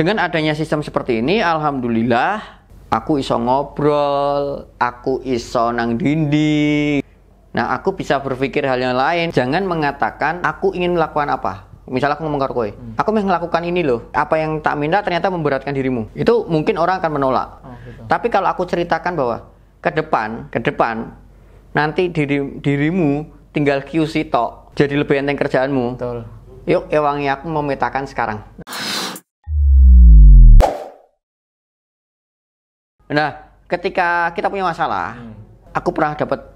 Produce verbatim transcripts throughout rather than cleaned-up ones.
Dengan adanya sistem seperti ini, alhamdulillah aku iso ngobrol, aku iso nang dinding. Nah, aku bisa berpikir hal yang lain. Jangan mengatakan aku ingin melakukan apa. Misalnya aku ngomong karo kowe, aku ingin melakukan ini loh. Apa yang tak minta ternyata memberatkan dirimu. Itu mungkin orang akan menolak. Oh, gitu. Tapi kalau aku ceritakan bahwa ke depan, ke depan nanti diri, dirimu tinggal Q C tok. Jadi lebih enteng kerjaanmu. Betul. Yuk, ewangi aku memetakan sekarang. Nah, ketika kita punya masalah, hmm. aku pernah dapat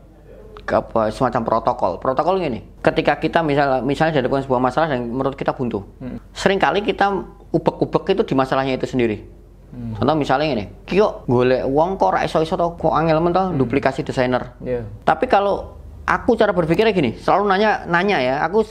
apa, semacam protokol. Protokol gini, ketika kita misalnya misalnya dihadapkan sebuah masalah dan menurut kita buntu, hmm. seringkali kita ubek-ubek itu di masalahnya itu sendiri. Hmm. Contoh misalnya ini, kyo golek wong kok ra iso-iso to, kok angel men to, hmm. duplikasi desainer. Yeah. Tapi kalau aku cara berpikirnya gini, selalu nanya nanya ya, aku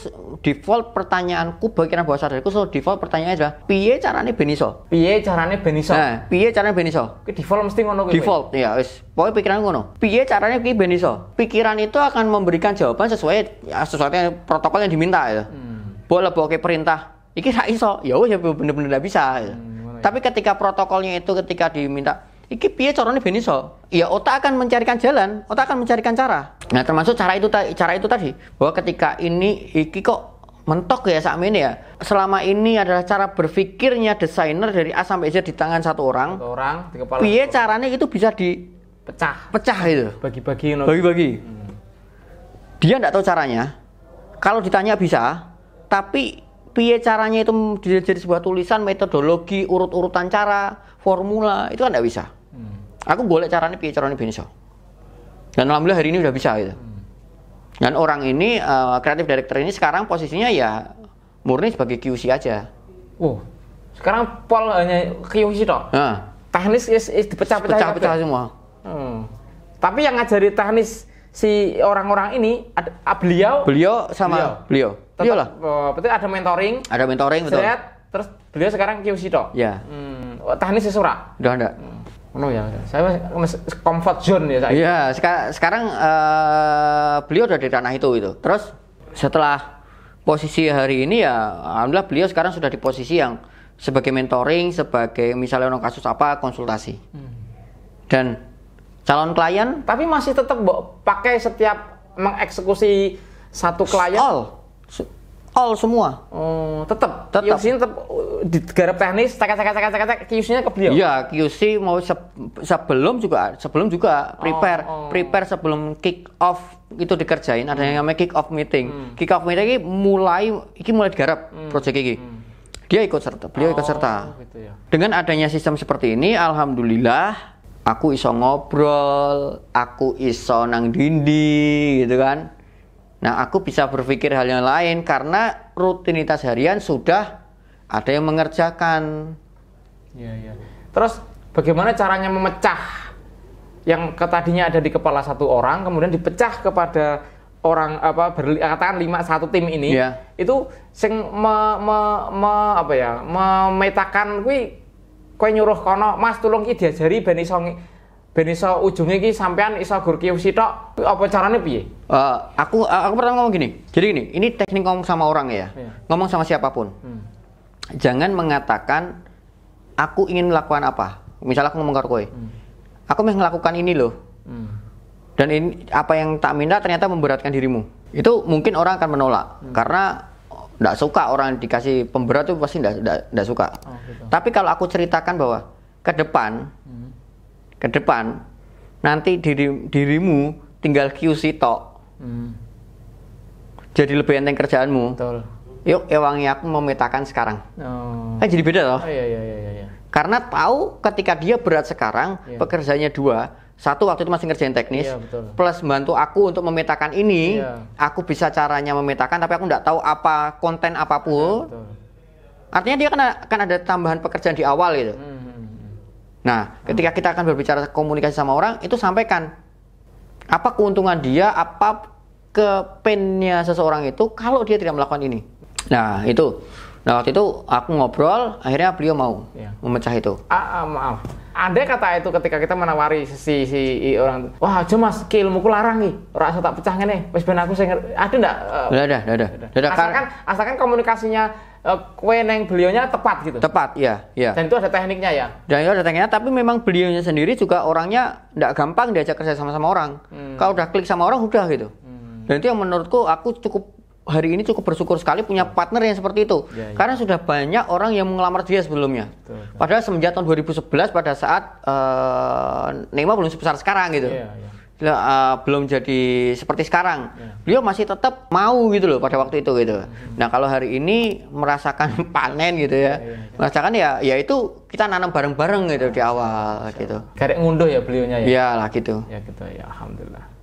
default pertanyaanku bagian bawah sadarku selalu default pertanyaannya adalah piye carane ben iso? Piye carane ben iso? Nah, piye carane ben iso? Ki default mesti ngono kuwi. Default ya wis, pokoke pikiranku ngono. Piye carane ki ben iso? Pikiran itu akan memberikan jawaban sesuai sesuai protokol yang diminta ya. Hmm. Boleh-boleh perintah. Iki ra iso. Ya wis ya bener-bener ndak bisa. Ya. Hmm. Tapi ketika protokolnya itu ketika diminta iki piye carane ben iso? Ya otak akan mencarikan jalan, otak akan mencarikan cara. Nah, termasuk cara itu cara itu tadi, bahwa ketika ini iki kok mentok ya sakmene ya. Selama ini adalah cara berpikirnya desainer dari A sampai Z di tangan satu orang. Satu orang di kepala. Piye carane itu bisa dipecah? Pecah itu. Bagi-bagi. Bagi-bagi. Hmm. Dia enggak tahu caranya. Kalau ditanya bisa, tapi piye caranya itu jadi sebuah tulisan, metodologi, urut-urutan cara, formula, itu kan nggak bisa. Hmm. Aku golek caranya piye caranya ben iso. Dan alhamdulillah hari ini udah bisa gitu. Hmm. Dan orang ini, kreatif uh, director ini sekarang posisinya ya murni sebagai Q C aja. Oh, sekarang Paul hanya Q C toh? Nah. Teknis is, is dipecah-pecah. Pecah-pecah semua. Hmm. Tapi yang ngajari teknis si orang-orang ini, ad, beliau, beliau sama beliau. beliau. Tetap, iyalah. Oh, berarti ada mentoring. Ada mentoring, betul. Lihat, terus beliau sekarang Q C toh. Iya. Hmm, teknis sesura. Udah enggak. Hmm. Oh ya, saya comfort zone ya saya. Iya, seka sekarang uh, beliau udah di ranah itu itu. Terus setelah posisi hari ini ya alhamdulillah beliau sekarang sudah di posisi yang sebagai mentoring, sebagai misalnya orang kasus apa konsultasi. Hmm. Dan calon klien tapi masih tetap pakai setiap mengeksekusi satu klien. All. All semua. Oh, tetap. Tetap. Q C tetap digarap teknis, cek-cek-cek-cek-cek Q C-nya ke beliau. Iya, Q C mau se sebelum juga sebelum juga prepare, oh, oh. prepare sebelum kick off itu dikerjain, hmm. ada yang namanya kick off meeting. Hmm. Kick off meeting ini mulai iki mulai digarap hmm. proyek iki. Hmm. Dia ikut serta, beliau oh, ikut serta. Gitu ya. Dengan adanya sistem seperti ini, alhamdulillah aku iso ngobrol, aku iso nang dinding gitu kan. Nah, aku bisa berpikir hal yang lain karena rutinitas harian sudah ada yang mengerjakan. Ya, ya. Terus bagaimana caranya memecah yang tadinya ada di kepala satu orang kemudian dipecah kepada orang apa berli, katakan lima satu tim ini ya. Itu sing me, me, me, apa ya memetakan kui kui nyuruh kono mas tolong ki diajari ben iso ben iso ujungnya ki sampean iso gur Q C tok apa carane piye? Uh, aku aku pernah ngomong gini. Jadi gini, ini teknik ngomong sama orang ya. Yeah. Ngomong sama siapapun. Hmm. Jangan mengatakan aku ingin melakukan apa. Misalnya aku ngomong karo kowe. Hmm. Aku ingin melakukan ini loh. Hmm. Dan ini apa yang tak minta ternyata memberatkan dirimu. Itu mungkin orang akan menolak hmm. karena enggak suka orang dikasih pemberat itu pasti enggak enggak suka. Oh, gitu. Tapi kalau aku ceritakan bahwa ke depan hmm. ke depan nanti diri, dirimu tinggal Q C tok. Hmm. Jadi lebih enteng kerjaanmu. Betul. Yuk ewangi aku memetakan sekarang. Oh. Kan jadi beda loh. Oh, iya, iya, iya, iya. Karena tahu ketika dia berat sekarang, yeah. pekerjaannya dua, satu waktu itu masih ngerjain teknis, yeah, plus bantu aku untuk memetakan ini, yeah. aku bisa caranya memetakan tapi aku nggak tahu apa konten apapun. Yeah, artinya dia kan akan ada tambahan pekerjaan di awal gitu. Hmm. Nah, ketika kita akan berbicara komunikasi sama orang, itu sampaikan apa keuntungan dia, apa kepennya seseorang itu kalau dia tidak melakukan ini. Nah, itu. Nah, waktu itu aku ngobrol, akhirnya beliau mau ya. memecah itu. Ah, ah, maaf. Andai kata itu ketika kita menawari si si orang, wah aja mas, ki ilmuku larang nih, rasa tak pecah ngene, wis ben aku sing ada ndak? Udah, udah, udah. Asalkan asalkan komunikasinya kowe neng beliaunya tepat gitu. Tepat, iya, iya. Dan itu ada tekniknya ya. Dan itu ada tekniknya, tapi memang beliaunya sendiri juga orangnya ndak gampang diajak kerja sama-sama orang. Hmm. Kalau udah klik sama orang udah gitu. Hmm. Dan itu yang menurutku aku cukup hari ini cukup bersyukur sekali punya partner yang seperti itu ya, ya. Karena sudah banyak orang yang mengelamar dia sebelumnya. Betul, betul. Padahal semenjak tahun dua ribu sebelas pada saat uh, Neyma belum sebesar sekarang gitu ya, ya. Nah, uh, belum jadi seperti sekarang ya. Beliau masih tetap mau gitu loh pada waktu itu gitu. Hmm. Nah kalau hari ini merasakan panen gitu ya, ya, ya, ya. Merasakan ya ya itu kita nanam bareng-bareng gitu ya, di awal ya, gitu. Garek ngunduh ya beliaunya ya. Iyalah gitu. Ya gitu ya, alhamdulillah.